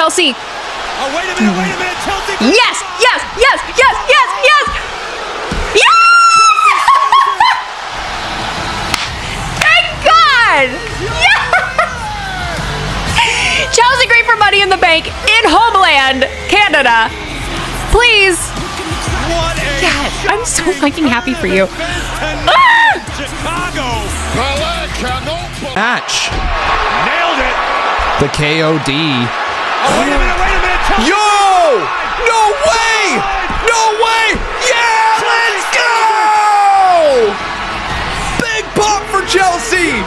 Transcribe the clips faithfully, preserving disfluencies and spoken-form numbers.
Chelsea. Oh, wait a minute, wait a minute. Chelsea. Yes, yes, yes, yes, yes, yes. Yes! Thank God. Yes! Chelsea Green for Money in the Bank in homeland, Canada. Please. God, I'm so fucking happy for you. Ah! Match. Nailed it. The K O D. Oh, wait a minute, wait a minute. Chelsea. Yo! No way! No way! Yeah, let's go! Big pop for Chelsea.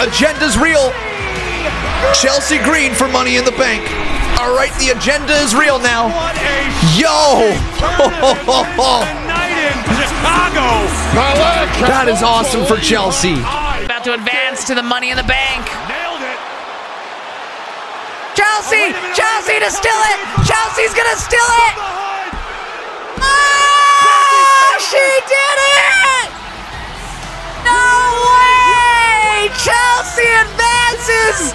Agenda's real. Chelsea Green for Money in the Bank. All right, the agenda is real now. Yo! That is awesome for Chelsea. About to advance to the Money in the Bank. Chelsea! Chelsea to steal it! Chelsea's gonna steal it! Oh, she did it! No way! Chelsea advances!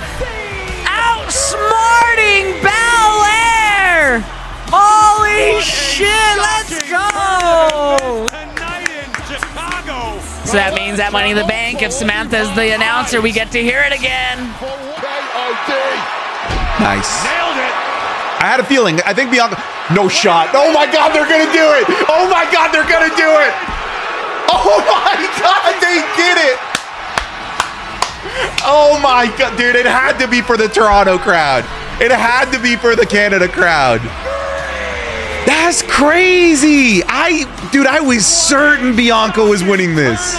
Outsmarting Belair! Holy shit, let's go! So that means that Money in the Bank, if Samantha's the announcer, we get to hear it again. Nice. Nailed it. I had a feeling. I think Bianca. No shot. Oh my God, they're gonna do it! Oh my God, they're gonna do it! Oh my God, they did it! Oh my God, dude! It had to be for the Toronto crowd. It had to be for the Canada crowd. That's crazy! I, dude, I was certain Bianca was winning this.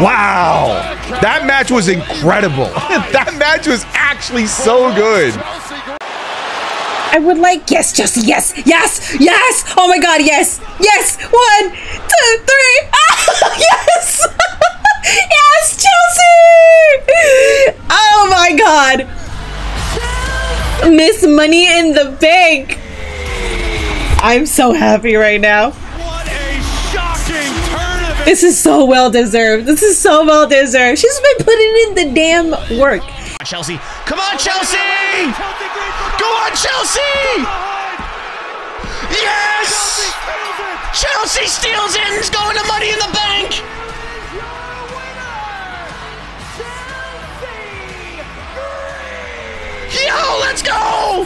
Wow, that match was incredible. That match was actually so good. I would like, yes, Chelsea, yes, yes, yes. Oh my God, yes, yes. One, two, three. Oh, yes, yes, Chelsea. Oh my God, Miss Money in the Bank. I'm so happy right now. This is so well deserved. This is so well deserved. She's been putting in the damn work. Chelsea, come on, Chelsea! Go on, Chelsea! Yes! Chelsea steals it and is going to Money in the Bank. Yo, let's go!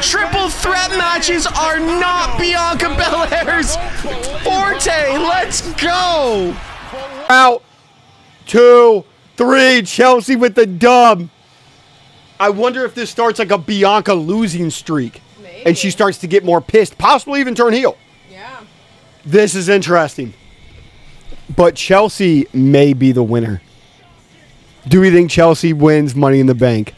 Triple threat matches are not Bianca Belair's forte. Let's go. Out. Two. Three. Chelsea with the dub. I wonder if this starts like a Bianca losing streak. Maybe. And she starts to get more pissed. Possibly even turn heel. Yeah. This is interesting. But Chelsea may be the winner. Do we think Chelsea wins Money in the Bank?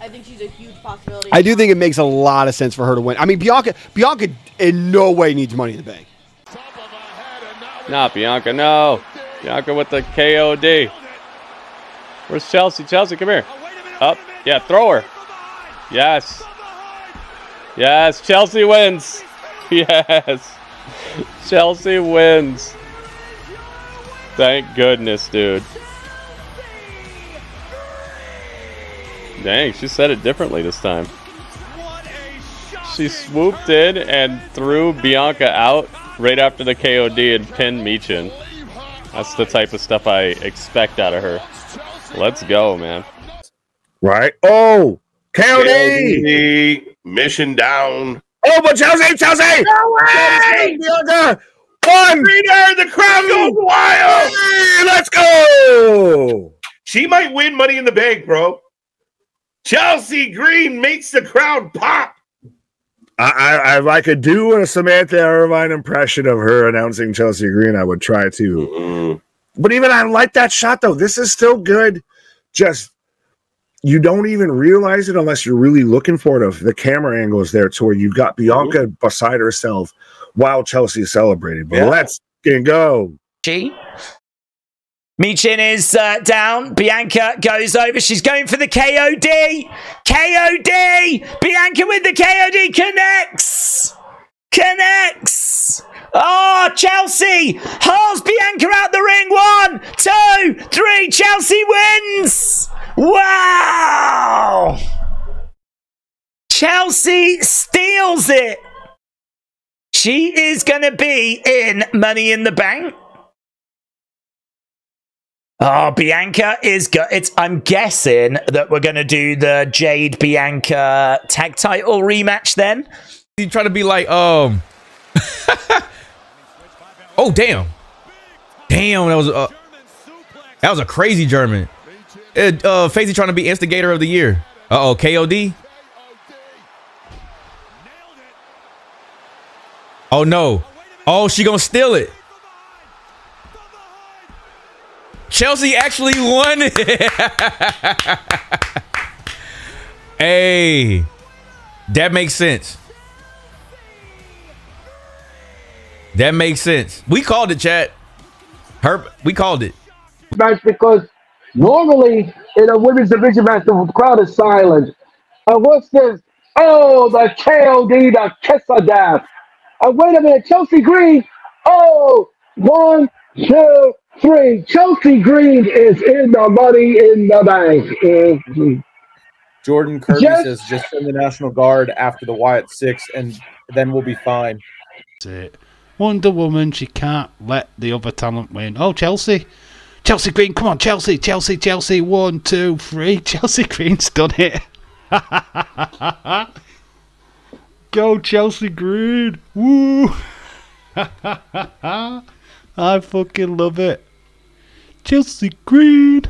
I think she's a huge possibility. I do think it makes a lot of sense for her to win. I mean, Bianca, Bianca in no way needs Money in the Bank. Not Bianca, no. Bianca with the K O D. Where's Chelsea? Chelsea, come here. Up. Yeah, throw her. Yes. Yes, Chelsea wins. Yes. Chelsea wins. Thank goodness, dude. Dang, she said it differently this time. She swooped in and threw Bianca out right after the K O D and pinned Michin. That's the type of stuff I expect out of her. Let's go, man. Right? Oh! K O D! K O D. Mission down. Oh, but Chelsea! Chelsea! No way! Bianca! One! Three there! The crowd goes wild! Hey, let's go! She might win Money in the Bank, bro. Chelsea Green makes the crowd pop. I, I, I could do a Samantha Irvine impression of her announcing Chelsea Green. I would try to. Mm-mm. But even I like that shot, though. This is still good. Just you don't even realize it unless you're really looking for it. The camera angle is there to where you've got Bianca mm-hmm. beside herself while Chelsea's celebrating. But yeah. Let's go. She? Michin is uh, down. Bianca goes over. She's going for the K O D. K O D. Bianca with the K O D. Connects. Connects. Six. Oh, Chelsea hurls Bianca out the ring. One, two, three. Chelsea wins. Wow. Chelsea steals it. She is going to be in Money in the Bank. Oh, Bianca is good. It's, I'm guessing that we're going to do the Jade Bianca tag title rematch then. You try to be like, um, oh, damn. Damn, that was, uh, that was a crazy German. It, uh, FaZe trying to be instigator of the year. Uh-oh, K O D. Oh, no. Oh, she gonna steal it. Chelsea actually won it. Hey, that makes sense. That makes sense. We called it, chat. Herb, we called it. Match, because normally in a women's division match, the crowd is silent. And what's this? Oh, the K O D, the kiss of death. And wait a minute, Chelsea Green. Oh, one, two. Three, Chelsea Green is in the Money in the Bank. Mm-hmm. Jordan Kirby just says, just send the National Guard after the Wyatt Six, and then we'll be fine. That's it. Wonder Woman, she can't let the other talent win. Oh, Chelsea. Chelsea Green, come on, Chelsea, Chelsea, Chelsea. One, two, three. Chelsea Green's done it. Go, Chelsea Green. Woo. I fucking love it. Chelsea Green.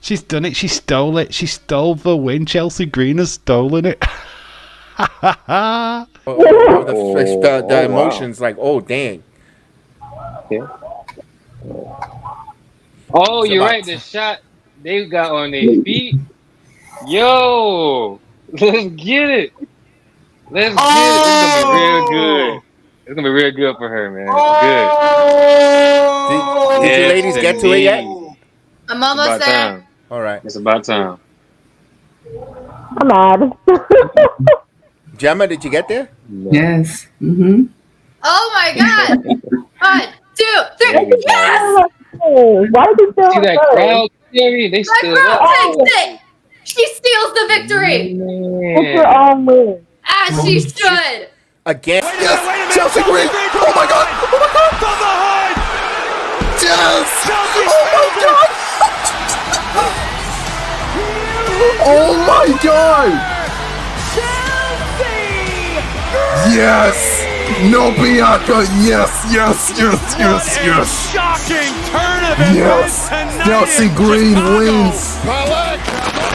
She's done it. She stole it. She stole the win. Chelsea Green has stolen it. oh, oh, the, the, the oh, emotions, wow. Like, oh, dang. Yeah. Oh, it's you're right. The shot they got on their feet. Yo, let's get it. Let's oh! get it. It's gonna be real good. It's gonna be real good for her, man. It's good. Did, did yes, you ladies indeed. Get to it yet? I'm almost there. Time. All right. It's about time. I'm mad. Gemma, did you get there? Yes. Mm-hmm. Oh my God! One, two, three. Yes! Why did you do that crowd theory? They steal it. She steals the victory. It's her own win. As she stood. Again, wait a yes. minute, wait a minute. Chelsea, Chelsea Green. Green. Oh my God! Oh my God! From the height! Yes! Chelsea oh my God! oh my God! Chelsea! Yes! No Bianca! Yes! Yes! Yes! Yes! Yes! Yes. Shocking turn of events! Yes! Chelsea Green wins!